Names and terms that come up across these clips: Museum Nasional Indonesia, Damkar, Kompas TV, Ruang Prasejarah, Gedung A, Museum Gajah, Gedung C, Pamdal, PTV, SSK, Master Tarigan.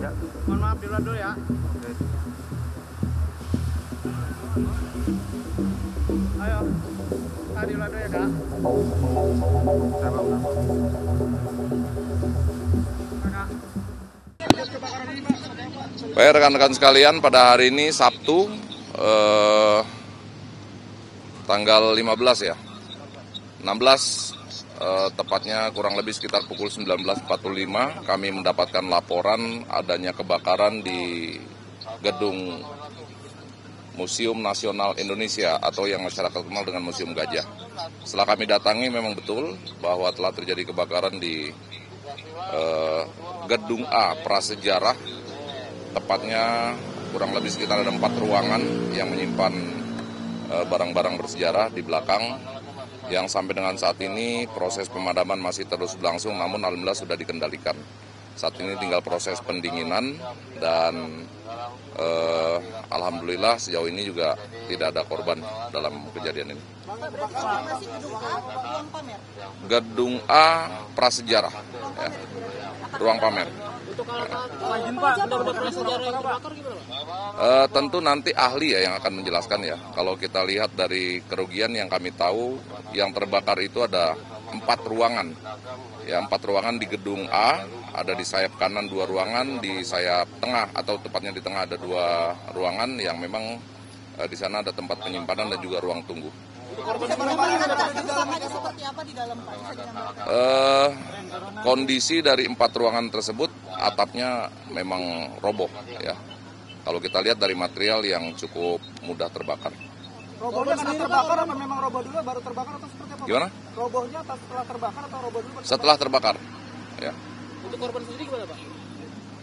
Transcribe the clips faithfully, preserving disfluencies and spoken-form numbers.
Ya. Mohon maaf di luar dulu ya. Oke. Ayo. Ah, di luar dulu ya, Kak. Baik, rekan-rekan sekalian, pada hari ini Sabtu eh, tanggal lima belas ya. enam belas eh, tepatnya kurang lebih sekitar pukul sembilan belas empat puluh lima kami mendapatkan laporan adanya kebakaran di gedung Museum Nasional Indonesia atau yang masyarakat kenal dengan Museum Gajah. Setelah kami datangi memang betul bahwa telah terjadi kebakaran di eh, Gedung A Prasejarah, tepatnya kurang lebih sekitar ada empat ruangan yang menyimpan eh, barang-barang bersejarah di belakang, yang sampai dengan saat ini proses pemadaman masih terus berlangsung, namun alhamdulillah sudah dikendalikan. Saat ini tinggal proses pendinginan dan eh, alhamdulillah sejauh ini juga tidak ada korban dalam kejadian ini. Gedung A Prasejarah, ya. Ruang pamer. Uh, tentu nanti ahli ya yang akan menjelaskan ya. Kalau kita lihat dari kerugian yang kami tahu, yang terbakar itu ada empat ruangan. Ya, empat ruangan di gedung A, ada di sayap kanan dua ruangan, di sayap tengah atau tepatnya di tengah ada dua ruangan yang memang uh, di sana ada tempat penyimpanan dan juga ruang tunggu. Uh, kondisi dari empat ruangan tersebut atapnya memang roboh ya. Kalau kita lihat dari material yang cukup mudah terbakar. Robohnya setelah terbakar apa memang roboh dulu baru terbakar atau seperti apa? Gimana? Robohnya setelah terbakar atau roboh dulu? Setelah terbakar. Ya. Untuk korban sendiri gimana, Pak?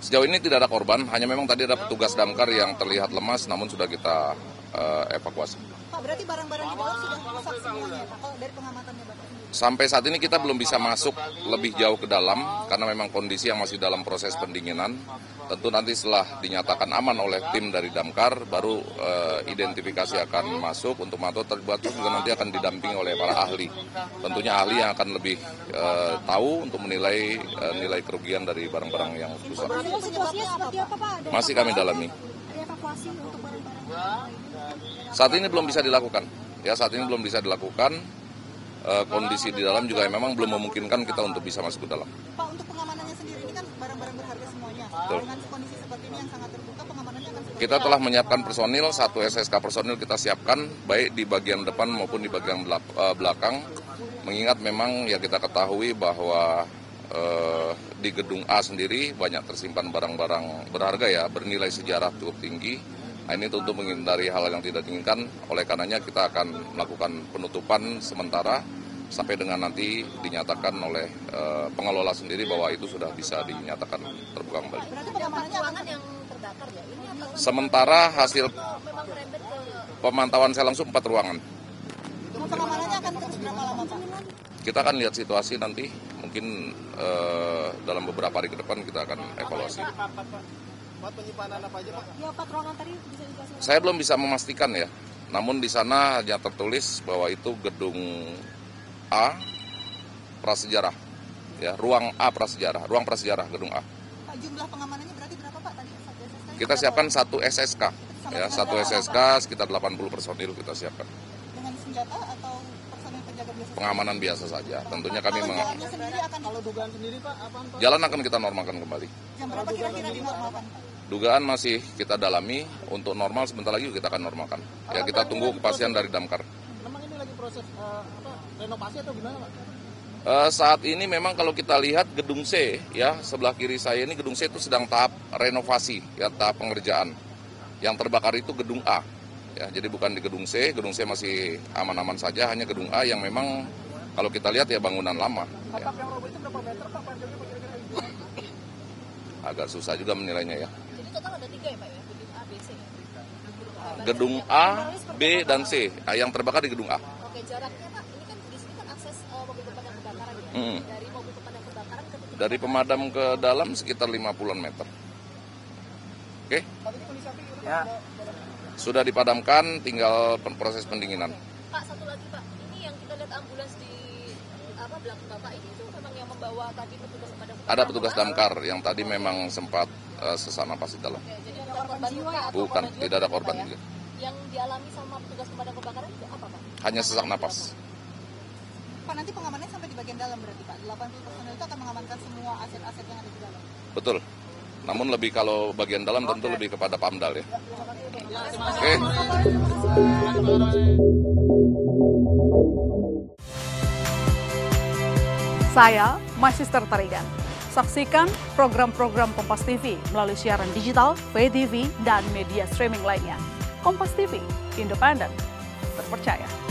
Sejauh ini tidak ada korban, hanya memang tadi ada petugas damkar yang terlihat lemas namun sudah kita uh, evakuasi. Pak, berarti barang-barang di dalam sudah rusak semuanya, Pak? Kalau dari pengamatannya, Bapak? Sampai saat ini kita belum bisa masuk lebih jauh ke dalam karena memang kondisi yang masih dalam proses pendinginan. Tentu nanti setelah dinyatakan aman oleh tim dari Damkar, baru uh, identifikasi akan masuk untuk mantau terbuat, juga nanti akan didampingi oleh para ahli. Tentunya ahli yang akan lebih uh, tahu untuk menilai uh, nilai kerugian dari barang-barang yang rusak. Masih kami dalami. Saat ini belum bisa dilakukan. Ya, saat ini belum bisa dilakukan. Kondisi di dalam juga memang belum memungkinkan kita untuk bisa masuk ke dalam. Pak, untuk pengamanannya sendiri ini kan barang-barang berharga semuanya. Betul. Dengan kondisi seperti ini yang sangat terbuka, pengamanannya akan seperti kita telah menyiapkan personil, satu S S K personil kita siapkan, baik di bagian depan maupun di bagian belakang. Mengingat memang ya kita ketahui bahwa eh, di gedung A sendiri banyak tersimpan barang-barang berharga ya, bernilai sejarah cukup tinggi. Nah, ini tentu menghindari hal yang tidak diinginkan, oleh karenanya kita akan melakukan penutupan sementara sampai dengan nanti dinyatakan oleh e, pengelola sendiri bahwa itu sudah bisa dinyatakan terbuka kembali. Berarti pengamanannya ruangan yang terbakar ya? Ini apa? Sementara hasil pemantauan saya langsung empat ruangan. Pengamanannya akan terus berapa lama, Pak? Kita akan lihat situasi nanti, mungkin e, dalam beberapa hari ke depan kita akan evaluasi. Penyimpanan apa aja, Pak? Ya, Pak, ruangan tadi bisa dijelaskan. Saya belum bisa memastikan ya, namun di sana hanya tertulis bahwa itu gedung A Prasejarah, ya, ruang A Prasejarah, ruang Prasejarah gedung A. Pak, jumlah pengamanannya berarti berapa, Pak? Tadi satu S S K. Kita siapkan satu S S K, ya, satu S S K sekitar delapan puluh personil kita siapkan. Dengan senjata atau personil penjaga biasa? Pengamanan biasa saja, tentunya kami mengamankan. Kalau dugaan sendiri, Pak, apa? Jalan akan kita normalkan kembali. Jam berapa kira-kira dinormalkan, Pak? Dugaan masih kita dalami, untuk normal sebentar lagi kita akan normalkan. Ya, kita tunggu kepastian dari Damkar. Memang ini lagi proses uh, apa, renovasi atau gimana, Pak? Uh, saat ini memang kalau kita lihat gedung C, ya sebelah kiri saya ini gedung C itu sedang tahap renovasi, ya tahap pengerjaan. Yang terbakar itu gedung A. Ya, jadi bukan di gedung C, gedung C masih aman-aman saja, hanya gedung A yang memang kalau kita lihat ya bangunan lama. Ya. Agak susah juga menilainya ya. Ada tiga ya, Pak, ya? Gedung A, B, C. Gedung A, B, dan C yang terbakar di gedung A. Oke, jaraknya, Pak, ini kan di sini kan akses uh, mobil pemadam kebakaran ya. Hmm. Dari mobil pemadam kebakaran ke pemadam dari pemadam ke dalam sekitar lima puluhan meter. Oke. Ya. Sudah dipadamkan, tinggal proses pendinginan. Pak, satu lagi, Pak. Ini yang kita lihat ambulans di Bapak ini tuh memang yang membawa tadi petugas kepada petugas? Ada petugas Damkar yang tadi memang sempat uh, sesak napas di dalam. Oke, jadi ada korban jiwa? Bukan, tidak ada korban juga. Yang dialami sama petugas kepada kebakaran itu apa, Pak? Hanya sesak napas. Pak, nanti pengamanannya sampai di bagian dalam berarti, Pak? delapan puluh personel itu akan mengamankan semua aset-aset yang ada di dalam? Betul. Namun lebih kalau bagian dalam tentu lebih kepada Pamdal ya. Oke. Saya Master Tarigan. Saksikan program-program Kompas T V melalui siaran digital, P T V, dan media streaming lainnya. Kompas T V, independen, terpercaya.